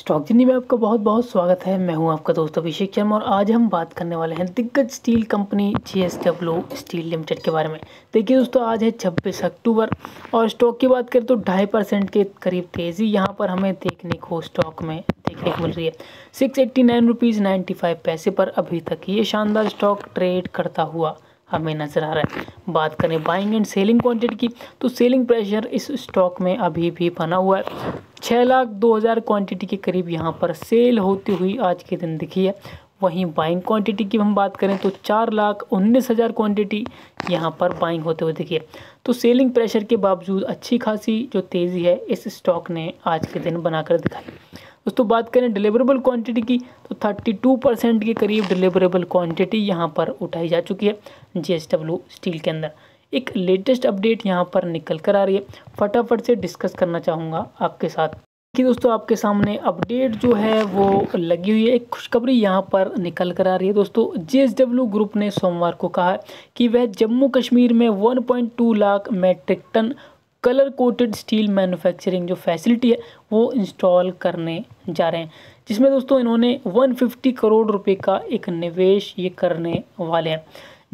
Stock journey में आपका बहुत बहुत स्वागत है। मैं हूं आपका दोस्त अभिषेक चर्मा और आज हम बात करने वाले हैं दिग्गज steel company JSW steel limited के बारे में। देखिए दोस्तों, आज है 26 अक्टूबर और स्टॉक की बात करें तो 2.5% के करीब तेज़ी यहां पर हमें देखने को स्टॉक में देखने को मिल रही है। 689.95 पर अभी तक ये शानदार स्टॉक ट्रेड करता हुआ हमें नज़र आ रहा है। बात करें बाइंग एंड सेलिंग क्वांटिटी की तो सेलिंग प्रेशर इस स्टॉक में अभी भी बना हुआ है। 6,02,000 क्वांटिटी के करीब यहाँ पर सेल होती हुई आज के दिन दिखी है। वहीं बाइंग क्वांटिटी की हम बात करें तो 4,19,000 क्वांटिटी यहाँ पर बाइंग होते हुए दिखी है। तो सेलिंग प्रेशर के बावजूद अच्छी खासी जो तेज़ी है इस स्टॉक ने आज के दिन बनाकर दिखाई। दोस्तों बात करें डिलीवरेबल क्वांटिटी की तो 32% के करीब डिलीवरेबल क्वांटिटी यहां पर उठाई जा चुकी है JSW स्टील के अंदर। एक लेटेस्ट अपडेट यहां पर निकल कर आ रही है, फटाफट से डिस्कस करना चाहूँगा आपके साथ कि दोस्तों आपके सामने अपडेट जो है वो लगी हुई है। एक खुशखबरी यहाँ पर निकल कर आ रही है। दोस्तों JSW ग्रुप ने सोमवार को कहा कि वह जम्मू कश्मीर में 1.2 lakh metric ton colour coated steel manufacturing जो फैसिलिटी है वो इंस्टॉल करने जा रहे हैं, जिसमें दोस्तों इन्होंने 150 करोड़ रुपए का एक निवेश ये करने वाले हैं।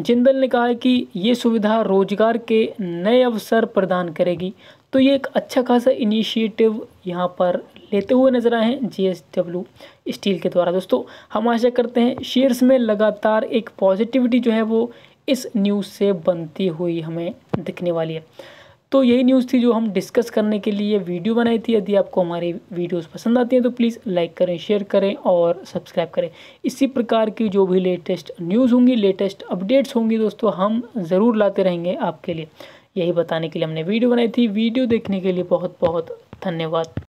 जिंदल ने कहा है कि ये सुविधा रोजगार के नए अवसर प्रदान करेगी। तो ये एक अच्छा खासा इनिशिएटिव यहाँ पर लेते हुए नजर आए हैं JSW स्टील के द्वारा। दोस्तों हम आशा करते हैं शेयर्स में लगातार एक पॉजिटिविटी जो है वो इस न्यूज़ से बनती हुई हमें दिखने वाली है। तो यही न्यूज़ थी जो हम डिस्कस करने के लिए वीडियो बनाई थी। यदि आपको हमारी वीडियोस पसंद आती हैं तो प्लीज़ लाइक करें, शेयर करें और सब्सक्राइब करें। इसी प्रकार की जो भी लेटेस्ट न्यूज़ होंगी, लेटेस्ट अपडेट्स होंगी दोस्तों, हम ज़रूर लाते रहेंगे आपके लिए। यही बताने के लिए हमने वीडियो बनाई थी। वीडियो देखने के लिए बहुत बहुत धन्यवाद।